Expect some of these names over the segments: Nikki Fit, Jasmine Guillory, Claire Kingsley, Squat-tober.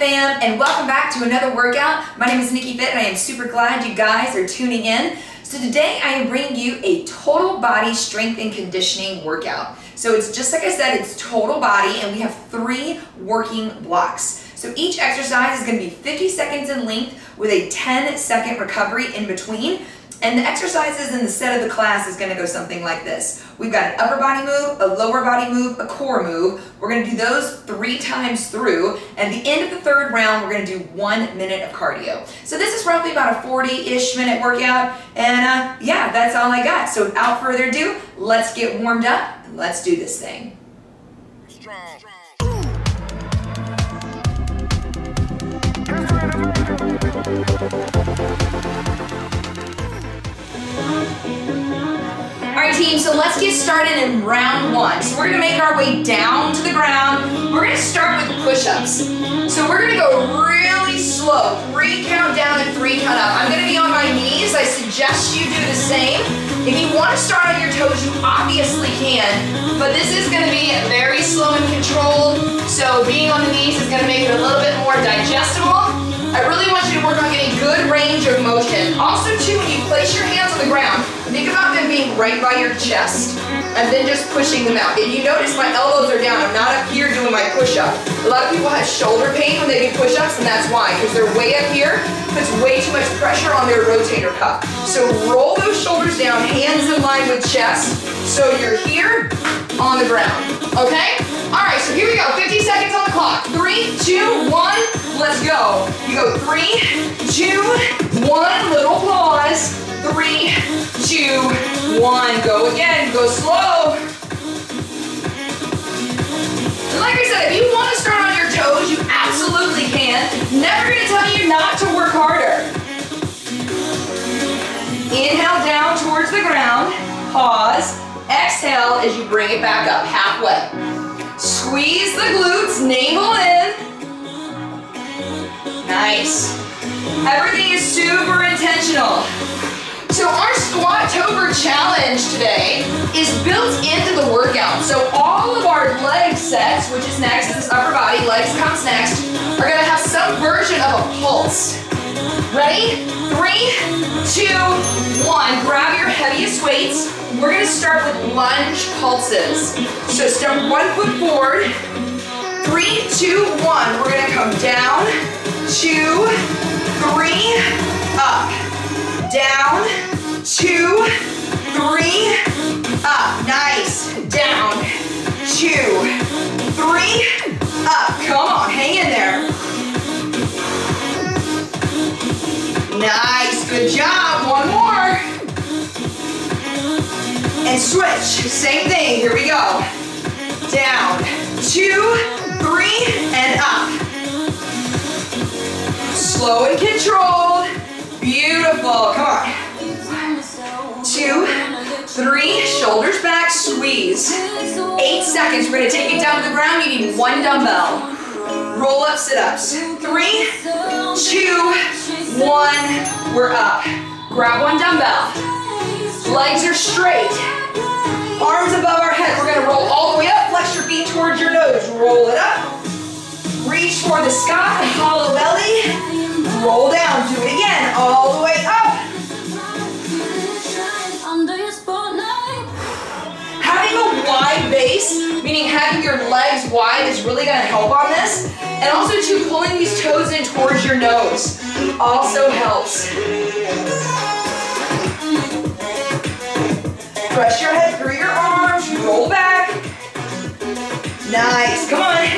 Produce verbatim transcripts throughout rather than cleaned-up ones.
fam, and welcome back to another workout. My name is Nikki Fit and I am super glad you guys are tuning in. So today I am bringing you a total body strength and conditioning workout. So it's just like I said, it's total body and we have three working blocks. So each exercise is going to be fifty seconds in length with a ten second recovery in between. And the exercises in the set of the class is going to go something like this. We've got an upper body move, a lower body move, a core move. We're going to do those three times through. And at the end of the third round, we're going to do one minute of cardio. So this is roughly about a forty-ish minute workout. And uh, yeah, that's all I got. So without further ado, let's get warmed up and let's do this thing. Strong. Alright team, so let's get started in round one. So we're going to make our way down to the ground. We're going to start with push-ups. So we're going to go really slow. Three count down and three count up. I'm going to be on my knees. I suggest you do the same. If you want to start on your toes, you obviously can. But this is going to be very slow and controlled. So being on the knees is going to make it a little bit more digestible. I really want you to work on getting good range of motion. Also too, when you place your hands on the ground, think about them being right by your chest and then just pushing them out. If you notice my elbows are down, I'm not up here doing my push-up. A lot of people have shoulder pain when they do push-ups and that's why, because they're way up here, puts way too much pressure on their rotator cuff. So roll those shoulders down, hands in line with chest, so you're here on the ground, okay? All right, so here we go, fifty seconds on the clock. Three, two, one, let's go. You go three, two, one, little pause. Three, two, one, go again, go slow. And like I said, if you want to start on your toes, you absolutely can. Never gonna tell you not to work harder. Inhale down towards the ground, pause. Exhale as you bring it back up, halfway. Squeeze the glutes, navel in. Nice. Everything is super intentional. So our Squat-tober challenge today is built into the workout. So all of our leg sets, which is next, this upper body, legs comes next, are gonna have some version of a pulse. Ready? Three, two, one. Grab your heaviest weights. We're gonna start with lunge pulses. So step one foot forward. Three, two, one. We're gonna come down, two, three, up. Down, two, three, up. Nice. Down, two, three, up. Come on, hang in there. Nice, good job. One more. And switch, same thing, here we go. Down, two, three, and up. Slow and controlled. Beautiful. Come on. Two, three, shoulders back, squeeze. Eight seconds. We're going to take it down to the ground. You need one dumbbell. Roll up, sit-ups. Three, two, one. We're up. Grab one dumbbell. Legs are straight. Arms above our head. We're going to roll all the way up. Flex your feet towards your nose. Roll it up. Reach for the sky, hollow belly, roll down, do it again, all the way up. Having a wide base, meaning having your legs wide, is really going to help on this. And also too, pulling these toes in towards your nose also helps. Press your head through your arms, roll back. Nice, come on.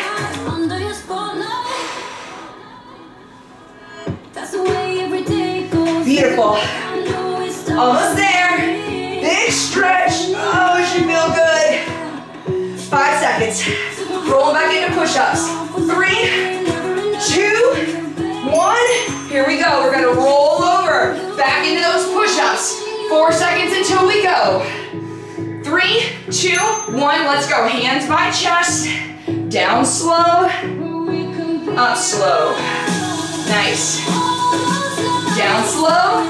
Beautiful. Almost there. Big stretch. Oh, it should feel good. Five seconds. Roll back into push-ups. Three, two, one. Here we go. We're going to roll over. Back into those push-ups. Four seconds until we go. Three, two, one. Let's go. Hands by chest. Down slow. Up slow. Nice. Down slow,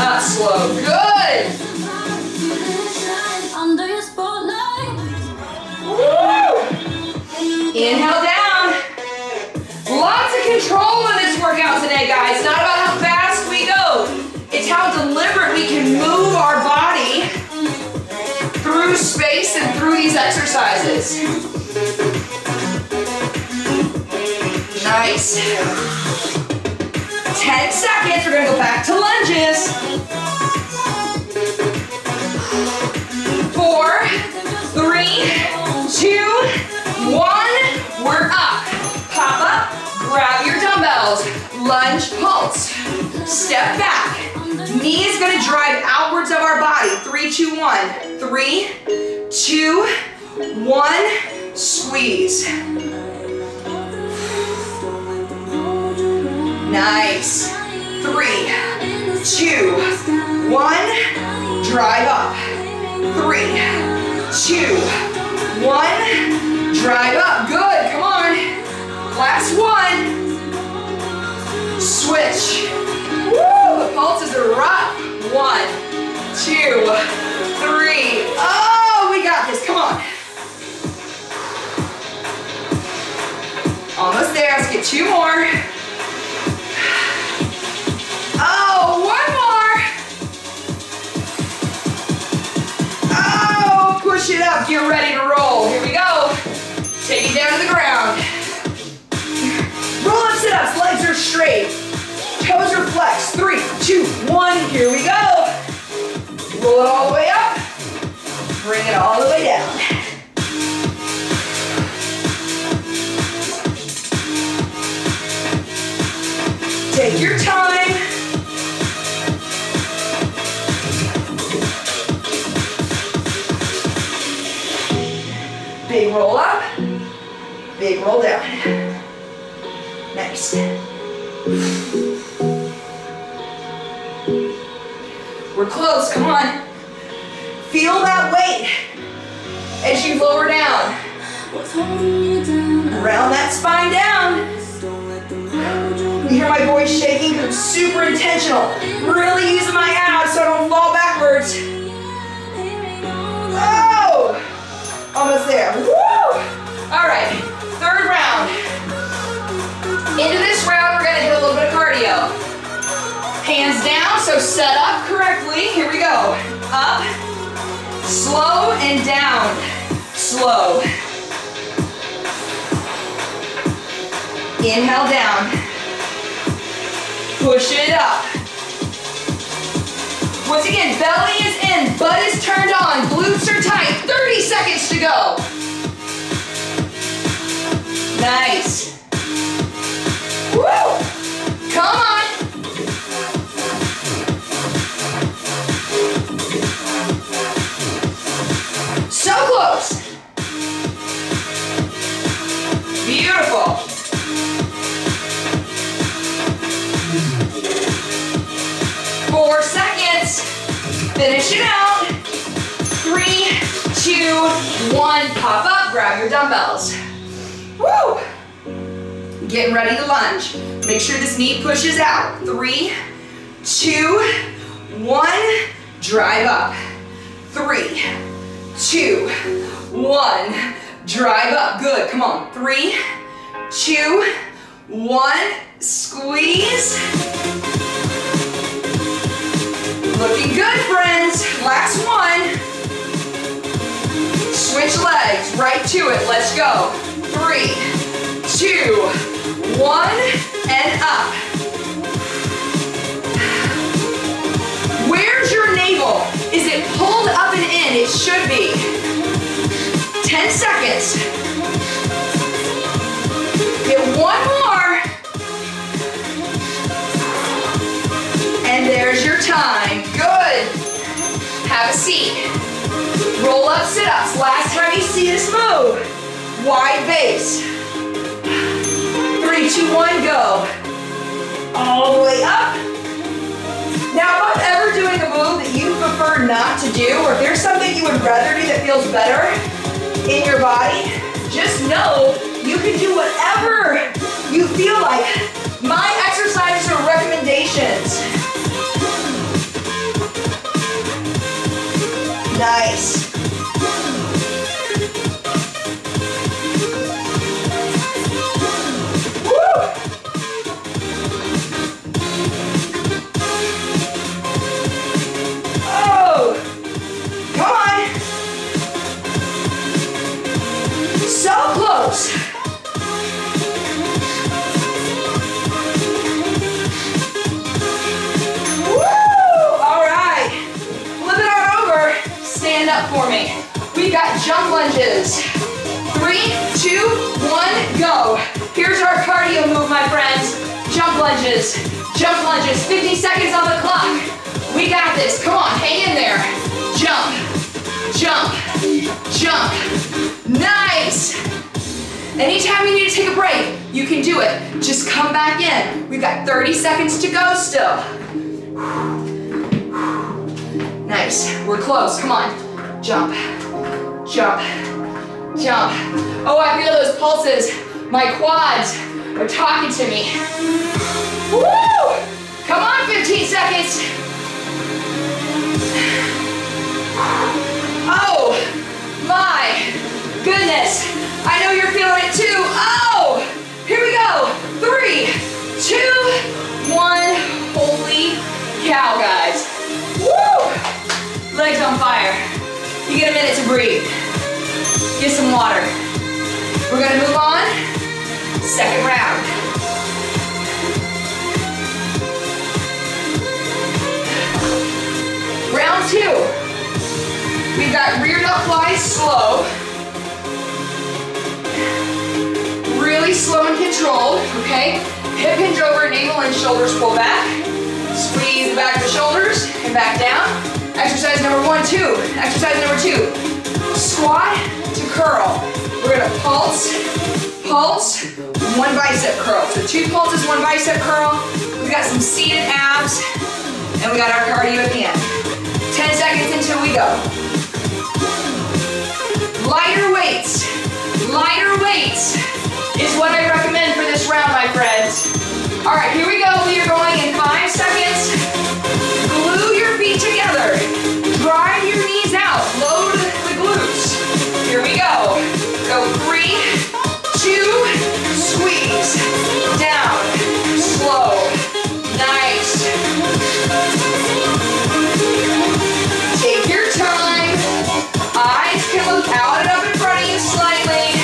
up slow, good! Woo! Inhale down, exercises. Nice. ten seconds, we're gonna go back to lunges. Four, three, two, one, we're up. Pop up, grab your dumbbells, lunge, pulse, step back. Knees gonna drive outwards of our body. Three, two, one, three, two, one, squeeze. Nice. Three, two, one, drive up. Three, two, one, drive up. Good, come on. Last one. Switch. Woo, the pulses are rough. One, two, three. Oh, we got this, come on. Almost there, let's get two more. Oh, one more. Oh, push it up, get ready to roll. Here we go. Take it down to the ground. Roll up sit-ups, legs are straight. Toes are flexed. Three, two, one, here we go. Roll it all the way up. Bring it all the way down. Take your time. Big roll up. Big roll down. Nice. We're close, come on. Feel that weight as you lower down. Round that spine down. You hear my voice shaking because I'm super intentional. Really using my abs so I don't fall backwards. Oh! Almost there. Woo! All right, third round. Into this round, we're gonna do a little bit of cardio. Hands down, so set up correctly. Here we go. Up, slow, and down. Slow. Inhale down. Push it up. Once again, belly is in, butt is turned on, glutes are tight. thirty seconds to go. Nice. Woo! Come on. So close. Beautiful. Four seconds. Finish it out. Three, two, one. Pop up. Grab your dumbbells. Woo! Getting ready to lunge. Make sure this knee pushes out. Three, two, one. Drive up. Three. Two, one, drive up. Good, come on. Three, two, one, squeeze. Looking good, friends. Last one. Switch legs, right to it. Let's go. Three, two, one, and up. Where's your navel? Is it pulled up and in? It should be. ten seconds. Get one more. And there's your time. Good. Have a seat. Roll up sit-ups. Last time you see this move. Wide base. Three, two, one, go. All the way up. Now, if I'm ever doing a move that you prefer not to do, or if there's something you would rather do that feels better in your body, just know you can do whatever you feel like. My exercises are recommendations. Nice. jump lunges. Three, two, one, go. Here's our cardio move, my friends. Jump lunges, jump lunges. fifty seconds on the clock. We got this, come on, hang in there. Jump, jump, jump. Nice. Anytime you need to take a break, you can do it. Just come back in. We've got thirty seconds to go still. Nice, we're close, come on. Jump, jump, jump. Oh, I feel those pulses. My quads are talking to me. Woo! Come on, fifteen seconds. Oh, my goodness. I know you're feeling it too. Oh, here we go. Three, two, one. Holy cow, guys. Woo! Legs on fire. You get a minute to breathe. Get some water. We're gonna move on. Second round. Round two. We've got rear delt flies slow. Really slow and controlled, okay? Hip hinge over and navel and shoulders pull back. Squeeze the back of the shoulders and back down. Exercise number one, two. Exercise number two. Squat to curl. We're gonna pulse, pulse, one bicep curl. So two pulses, one bicep curl. We got some seated abs, and we got our cardio at the end. ten seconds until we go. Lighter weights, lighter weights is what I recommend for this round, my friends. All right, here we go. We are going in five seconds. Together. Drive your knees out. Load the glutes. Here we go. Go three, two, squeeze. Down. Slow. Nice. Take your time. Eyes can look out and up in front of you slightly.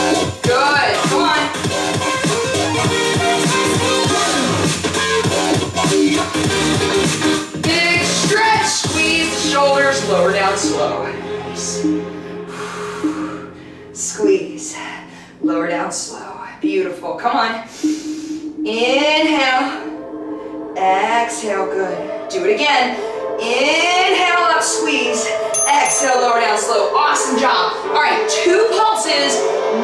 Woo! Good. Come on. Big stretch, squeeze the shoulders, lower down slow. Nice. Squeeze, lower down slow. Beautiful, come on. Inhale, exhale, good. Do it again. Inhale up, squeeze. Exhale, lower down slow. Awesome job. All right, two pulses,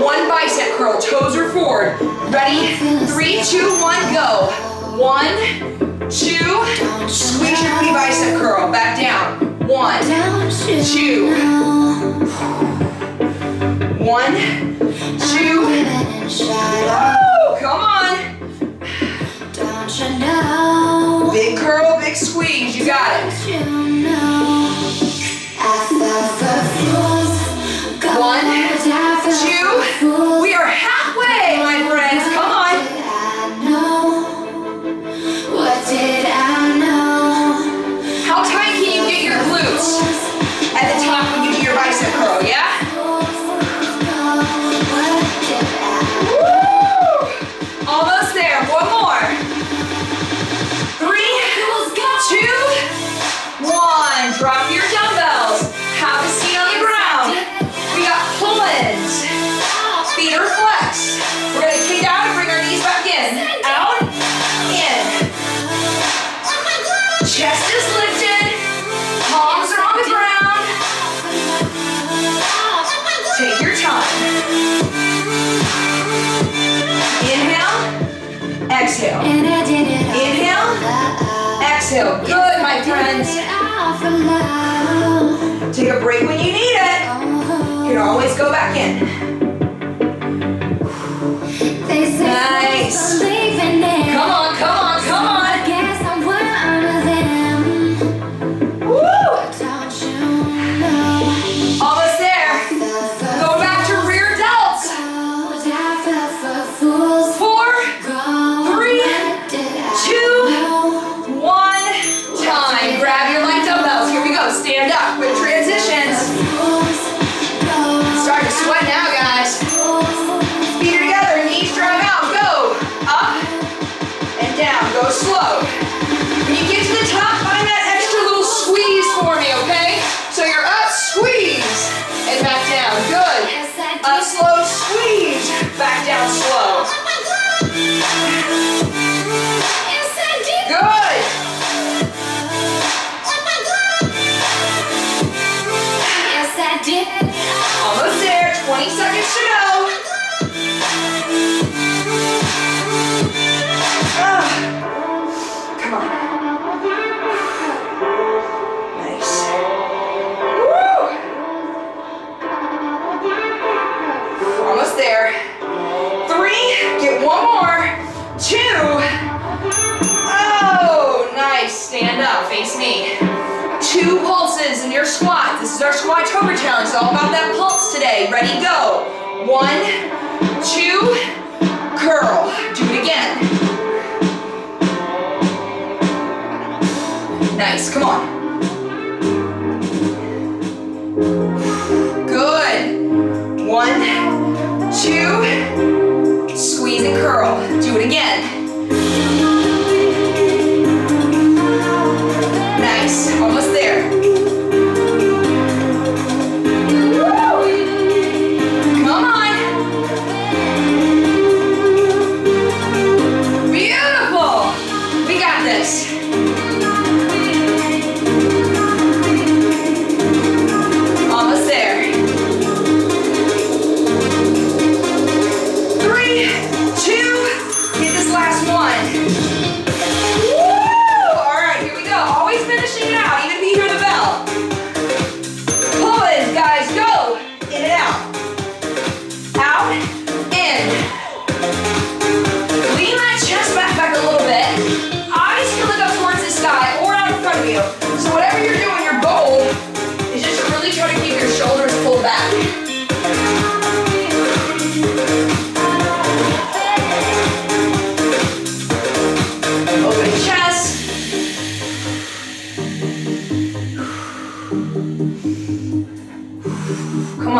one bicep curl. Toes are forward. Ready? Three, two, one, go. One, two, squeeze your knee bicep curl, back down. One, two. One, two. Woo, come on. Big curl, big squeeze, you got it. One, two. We are halfway, my friends, come on. Did I know? How tight can you get your glutes at the top when you do your bicep curl, yeah? Woo! Almost there, one more. Three, two, one. Drop your dumbbells. Have a seat on the ground. We got pull-ins. Feet are flexed. We're gonna kick out and bring our knees back in. Chest is lifted, palms are on the ground. Take your time. Inhale, exhale. Inhale, exhale. Good, my friends. Take a break when you need it. You can always go back in. Nice. Come on, come on, come on. Feet are together, knees drive out, go, up, Almost there, come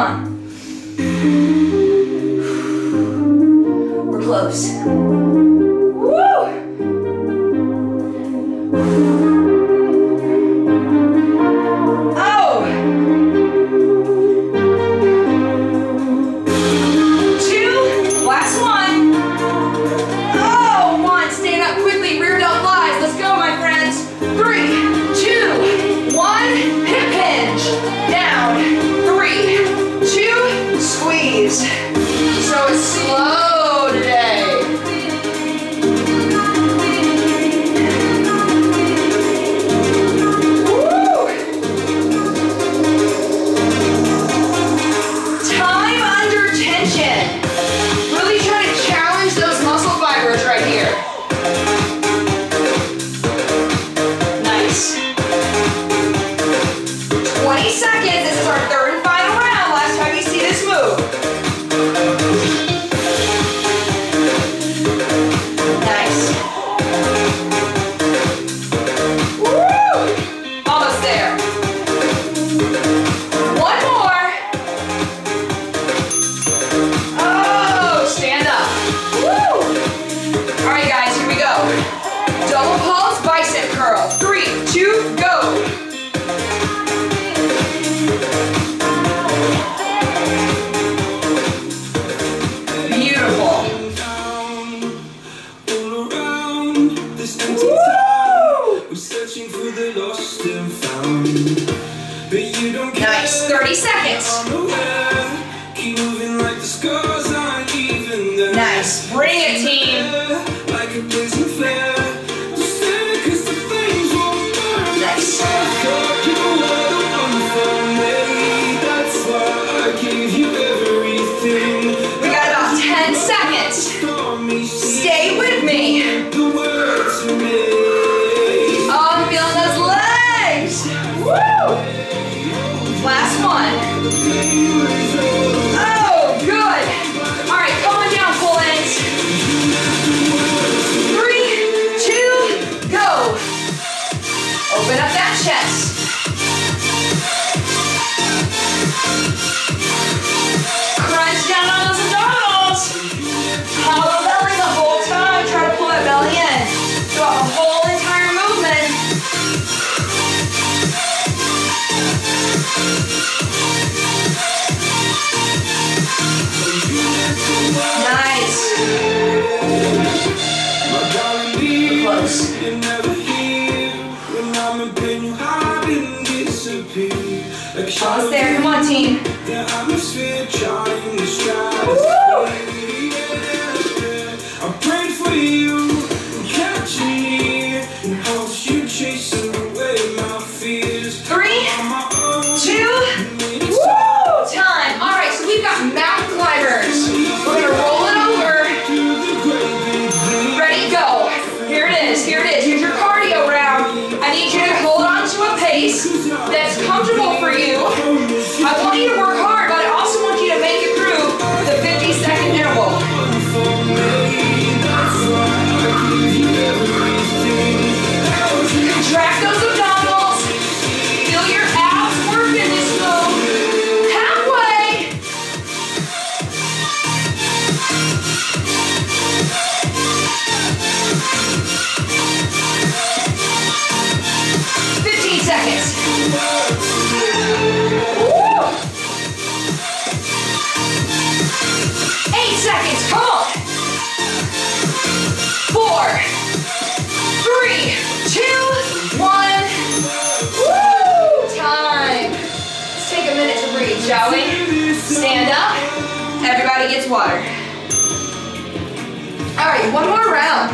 on team. The atmosphere trying to shine. going. Stand up. Everybody gets water. All right, one more round.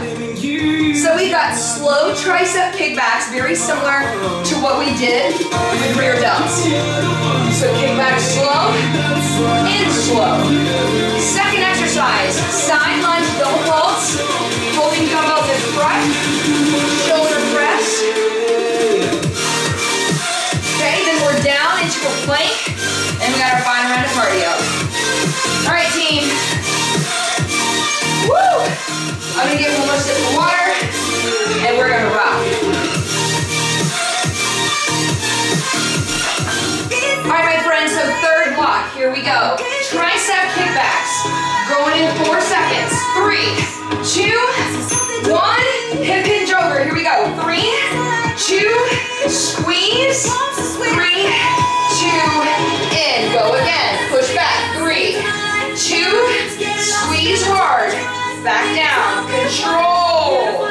So we've got slow tricep kickbacks, very similar to what we did with rear delts. So kickback slow, in slow. Second exercise, side lunge, double pulse, holding dumbbells in front, shoulder press. Okay, then we're down into a plank, and we got our final round of cardio. All right, team. Woo! I'm gonna get one more sip of water, and we're gonna rock. All right, my friends, so third block, here we go. Tricep kickbacks, going in four seconds. Three, two, one, hip hinge over, here we go. Three, two, squeeze, three, two, in. Go again, push back, three, two, squeeze hard, back down, control.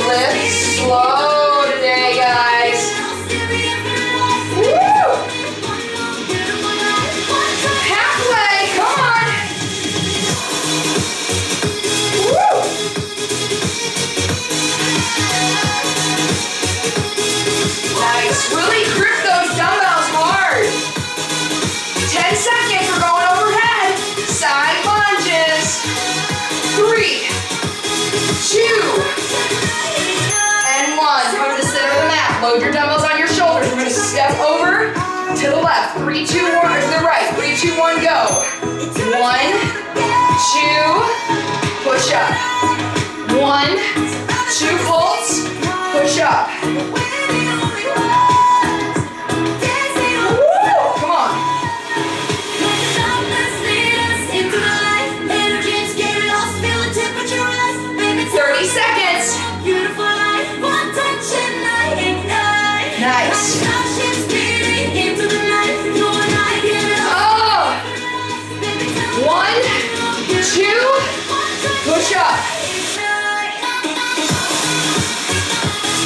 Lift slow today, guys. Woo! Halfway, come on. Woo! Nice, really grip those dumbbells hard. ten seconds, we're going overhead. Side lunges. Three, two, and one. Come to the center of the mat. Load your dumbbells on your shoulders. We're gonna step over to the left. Three, two, one, to the right. Three, two, one, go. One, two, push up. One, two volts, push up. Push up.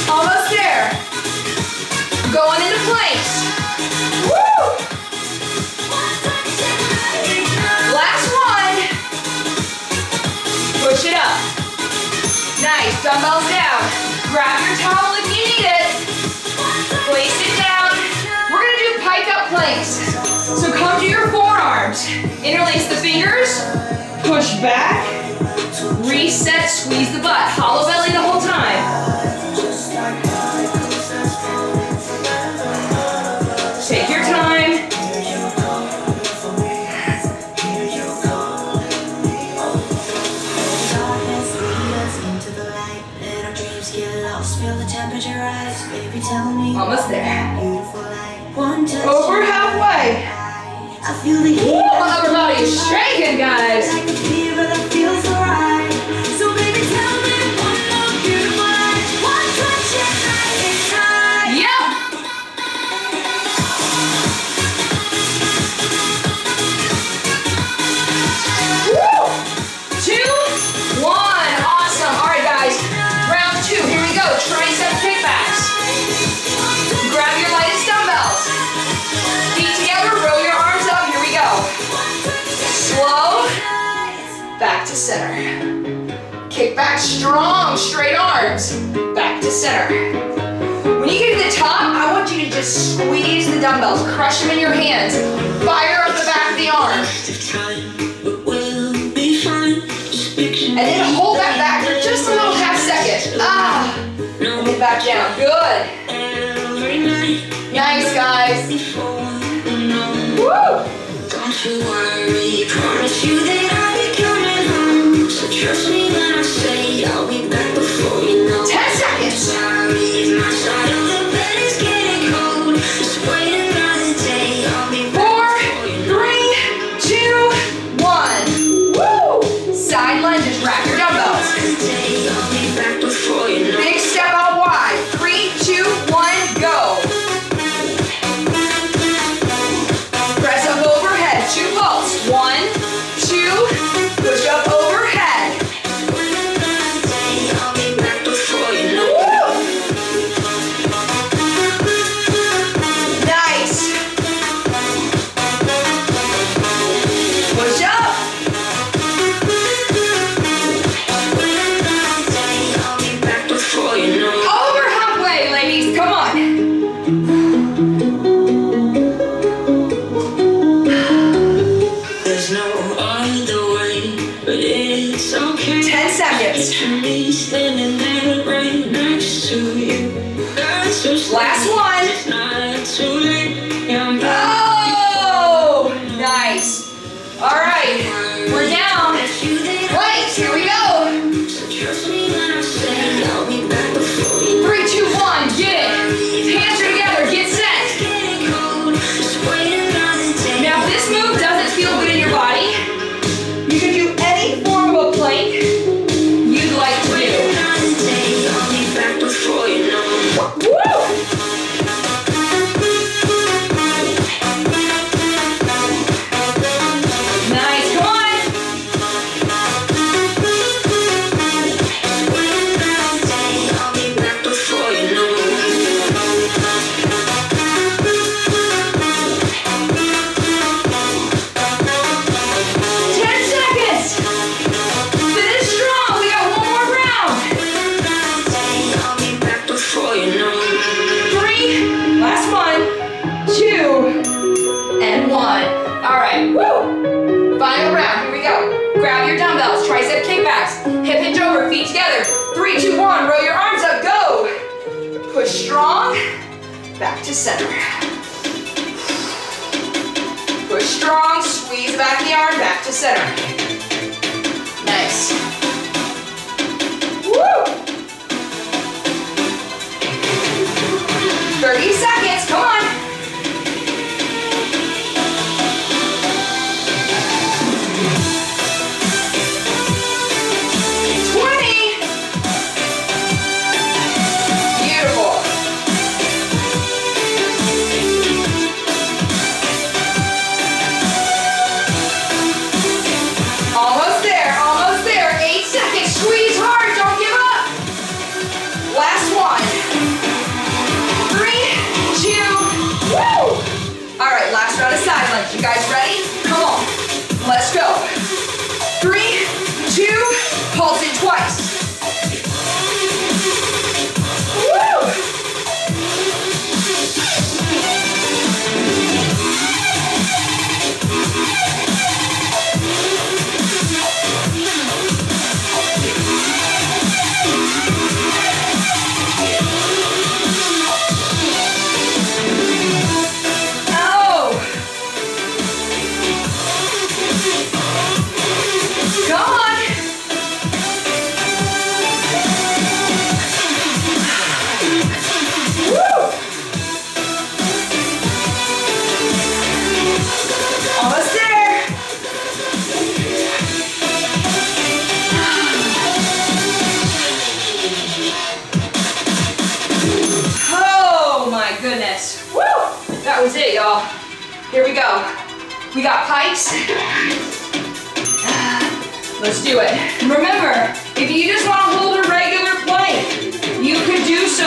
Almost there. Going into planks. Woo! Last one. Push it up. Nice. Dumbbells down. Grab your towel if you need it. Place it down. We're going to do pike up planks. So come to your forearms. Interlace the fingers. Push back. Reset, squeeze the butt. Hollow belly the whole time. Take your time. Almost there. Over halfway. Whoa, my upper body is shaking, guys. Back to center. Kick back strong, straight arms. Back to center. When you get to the top, I want you to just squeeze the dumbbells, crush them in your hands, fire up the back of the arm. And then hold that back for just a little half second. Ah, and get back down. Good. Nice, guys. Woo! Don't you worry, promise you that I trust me when I say I'll be back before you know. Ten seconds. My side of the bed is getting cold. Just wait another day. I'll be back. Four, three, two, one. Woo! Side lunges. Wrap your dumbbells. I'll be back before you know. Big step out wide. Three, two, one, go. Press up overhead. Two volts. One, two. Push up overhead. strong, back to center. Push strong, squeeze back the arm, back to center. Nice. Woo! thirty seconds, come on. You guys ready? Come on. Let's go. Three, two, pulse it twice. Woo! That's it, y'all. Here we go. We got pikes. Let's do it. Remember, if you just want to hold a regular plank, you could do so.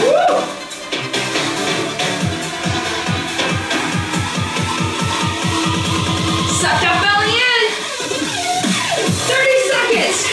Woo! Suck that belly in. thirty seconds.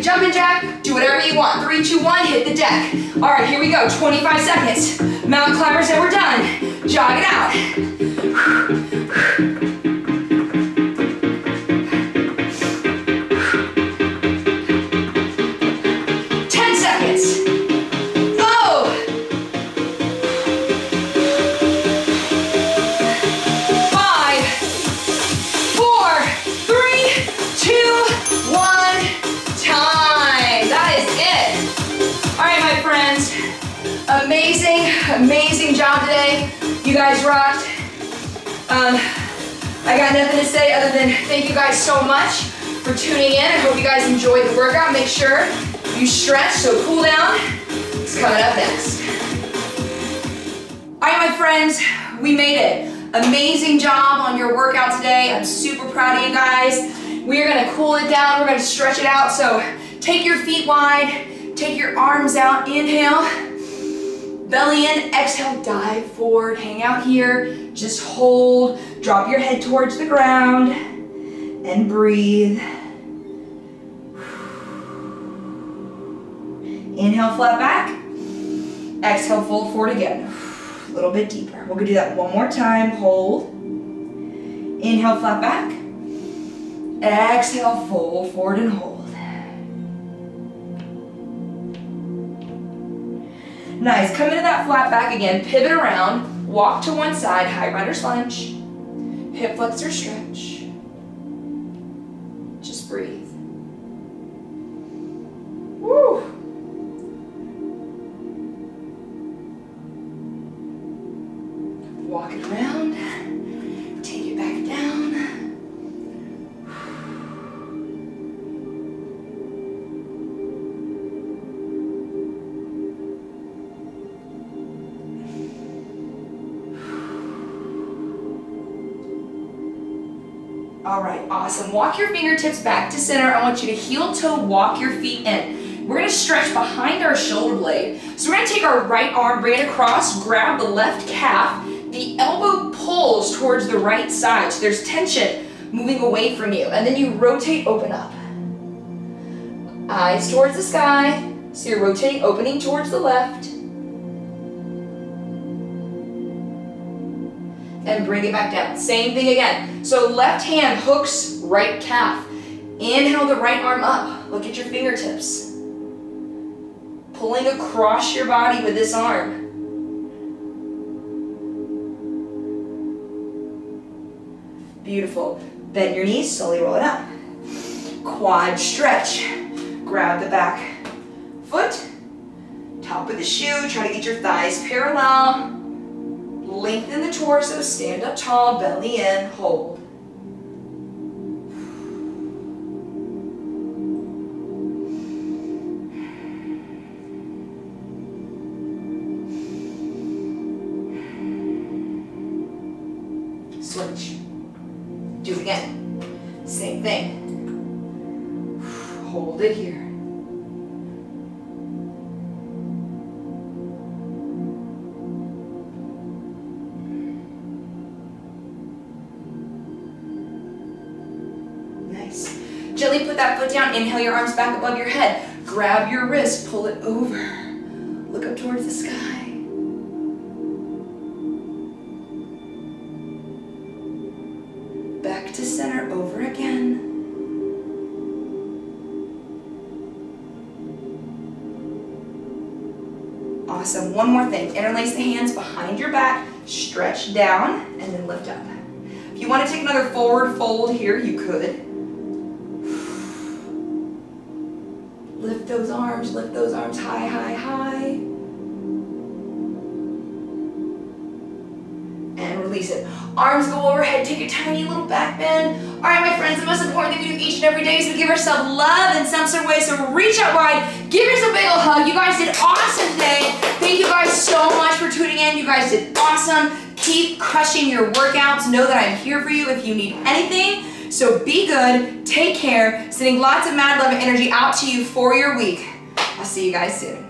Jumping jack, do whatever you want. Three, two, one, hit the deck. All right, here we go, twenty-five seconds. Mountain climbers, and we're done. Jog it out. ten seconds. Go. Five, four, three, two, one. Time. That is it. All right, my friends. Amazing, amazing job today. You guys rocked. Um, I got nothing to say other than thank you guys so much for tuning in. I hope you guys enjoyed the workout. Make sure you stretch, so cool down. It's coming up next. All right, my friends. We made it. Amazing job on your workout today. I'm super proud of you guys. We're gonna cool it down, we're gonna stretch it out. So take your feet wide, take your arms out, inhale, belly in, exhale, dive forward, hang out here, just hold, drop your head towards the ground, and breathe. Inhale, flat back, exhale, fold forward again. A little bit deeper. We're gonna do that one more time, hold. Inhale, flat back. Exhale, fold forward and hold. Nice, come into that flat back again, pivot around, Walk to one side, high rider lunge, hip flexor stretch. Just breathe. Woo! Walk it around, take it back down. All right, awesome. Walk your fingertips back to center. I want you to heel toe walk your feet in. We're gonna stretch behind our shoulder blade. So we're gonna take our right arm, bring it across, grab the left calf, the elbow pulls towards the right side, so there's tension moving away from you. And then you rotate, open up. Eyes towards the sky, so you're rotating, opening towards the left. And bring it back down, same thing again. So left hand hooks right calf. Inhale the right arm up, look at your fingertips. Pulling across your body with this arm. Beautiful. Bend your knees, slowly roll it up. Quad stretch. Grab the back foot, top of the shoe, try to get your thighs parallel. Lengthen the torso, stand up tall, belly in, hold. Switch. Do it again. Same thing. Hold it here. Nice. Gently put that foot down. Inhale your arms back above your head. Grab your wrist. Pull it over. Look up towards the sky. Back to center, over again. Awesome, one more thing. Interlace the hands behind your back, stretch down, and then lift up. If you want to take another forward fold here, you could. Lift those arms, lift those arms high, high, high. And release it. Arms go overhead, take a tiny little back bend. All right, my friends, the most important thing we do each and every day is we give ourselves love in some sort of way, so reach out wide, give yourself a big old hug. You guys did awesome today. Thank you guys so much for tuning in. You guys did awesome. Keep crushing your workouts. Know that I'm here for you if you need anything. So be good, take care, sending lots of mad love and energy out to you for your week. I'll see you guys soon.